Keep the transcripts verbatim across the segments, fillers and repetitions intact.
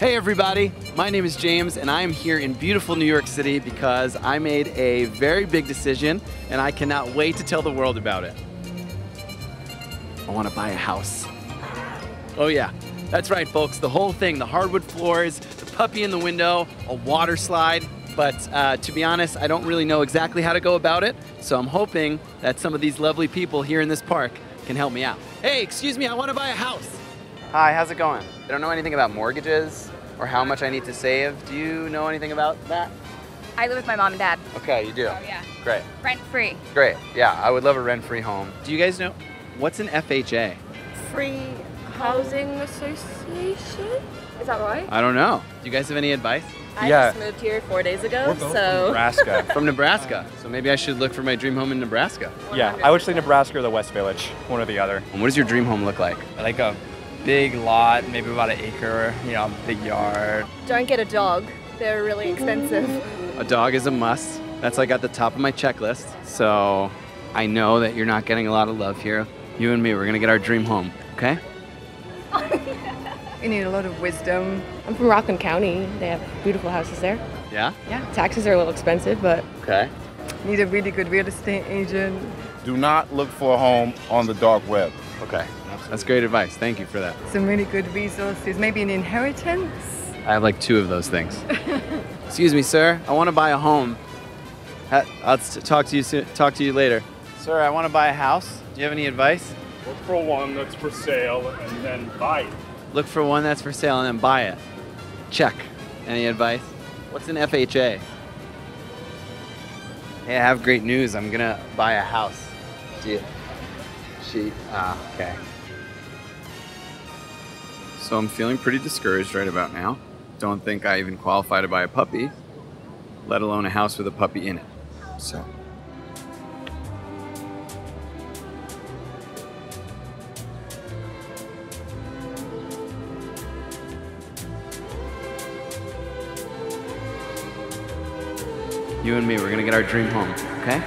Hey everybody, my name is James and I am here in beautiful New York City because I made a very big decision and I cannot wait to tell the world about it. I want to buy a house. Oh yeah, that's right folks, the whole thing, the hardwood floors, the puppy in the window, a water slide, but uh, to be honest, I don't really know exactly how to go about it, so I'm hoping that some of these lovely people here in this park can help me out. Hey, excuse me, I want to buy a house. Hi, how's it going? I don't know anything about mortgages or how much I need to save. Do you know anything about that? I live with my mom and dad. Okay, you do? Oh, yeah. Great. Rent-free. Great, yeah, I would love a rent-free home. Do you guys know, what's an F H A? Free Housing Association? Is that right? I don't know. Do you guys have any advice? I yeah. just moved here four days ago, We're both so. From Nebraska. From Nebraska. So maybe I should look for my dream home in Nebraska. Yeah, I would say Nebraska or the West Village, one or the other. And what does your dream home look like? Like a big lot, maybe about an acre, you know, big yard. Don't get a dog. They're really expensive. A dog is a must. That's like at the top of my checklist. So I know that you're not getting a lot of love here. You and me, we're gonna get our dream home, okay? You need a lot of wisdom. I'm from Rockland County. They have beautiful houses there. Yeah? Yeah, taxes are a little expensive, but okay. You need a really good real estate agent. Do not look for a home on the dark web. Okay. That's great advice. Thank you for that. Some really good resources. Maybe an inheritance? I have like two of those things. Excuse me, sir. I want to buy a home. I'll talk to you soon. Talk to you later. Sir, I want to buy a house. Do you have any advice? Look for one that's for sale and then buy it. Look for one that's for sale and then buy it. Check. Any advice? What's an F H A? Hey, I have great news. I'm going to buy a house. Do you? She, ah, okay. So I'm feeling pretty discouraged right about now. Don't think I even qualify to buy a puppy, let alone a house with a puppy in it. So. You and me, we're gonna get our dream home, okay?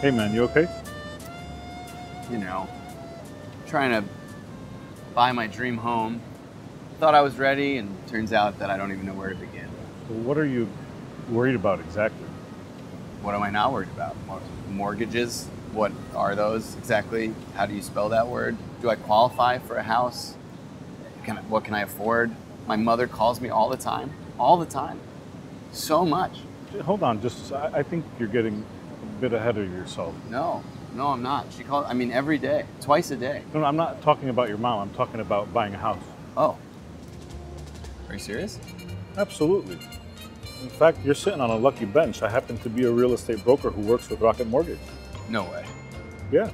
Hey man, you okay? You know, trying to buy my dream home. Thought I was ready and turns out that I don't even know where to begin. Well, what are you worried about exactly? What am I not worried about? Mortgages? What are those exactly? How do you spell that word? Do I qualify for a house? Can I, what can I afford? My mother calls me all the time, all the time. So much. Hold on, just I, I think you're getting bit ahead of yourself. No, no, I'm not. She called, I mean, every day, twice a day. No, no, I'm not talking about your mom. I'm talking about buying a house. Oh, are you serious? Absolutely. In fact, you're sitting on a lucky bench. I happen to be a real estate broker who works with Rocket Mortgage. No way. Yeah.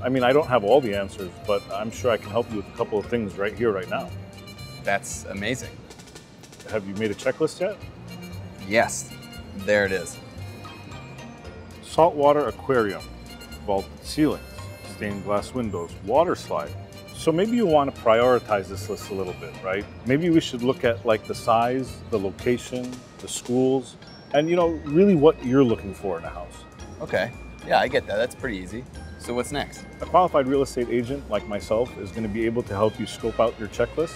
I mean, I don't have all the answers, but I'm sure I can help you with a couple of things right here, right now. That's amazing. Have you made a checklist yet? Yes, there it is. Saltwater aquarium, vaulted ceilings, stained glass windows, water slide. So maybe you want to prioritize this list a little bit, right? Maybe we should look at like the size, the location, the schools, and you know, really what you're looking for in a house. Okay, yeah, I get that. That's pretty easy. So what's next? A qualified real estate agent like myself is going to be able to help you scope out your checklist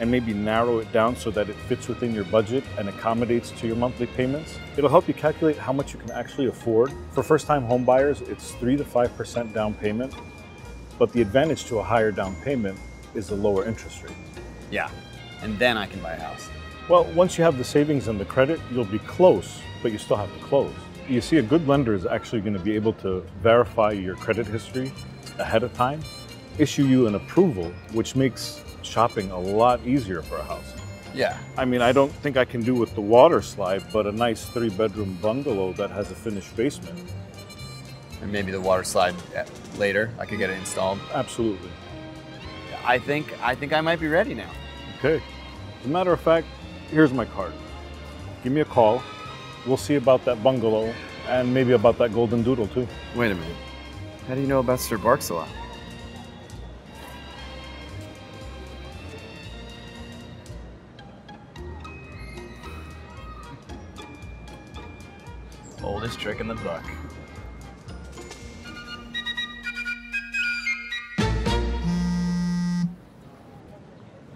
and maybe narrow it down so that it fits within your budget and accommodates to your monthly payments. It'll help you calculate how much you can actually afford. For first-time home buyers, it's three to five percent down payment, but the advantage to a higher down payment is the lower interest rate. Yeah, and then I can buy a house. Well, once you have the savings and the credit, you'll be close, but you still have to close. You see, a good lender is actually going to be able to verify your credit history ahead of time, issue you an approval, which makes shopping a lot easier for a house. Yeah. I mean, I don't think I can do with the water slide, but a nice three bedroom bungalow that has a finished basement. And maybe the water slide later, I could get it installed. Absolutely. I think, I think I might be ready now. Okay. As a matter of fact, here's my card. Give me a call. We'll see about that bungalow and maybe about that golden doodle too. Wait a minute. How do you know about Sir Barks-a-lot? Oldest trick in the book.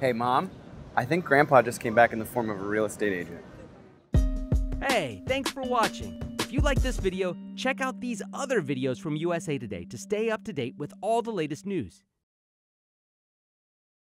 Hey, Mom. I think Grandpa just came back in the form of a real estate agent. Hey, thanks for watching. If you like this video, check out these other videos from U S A Today to stay up to date with all the latest news.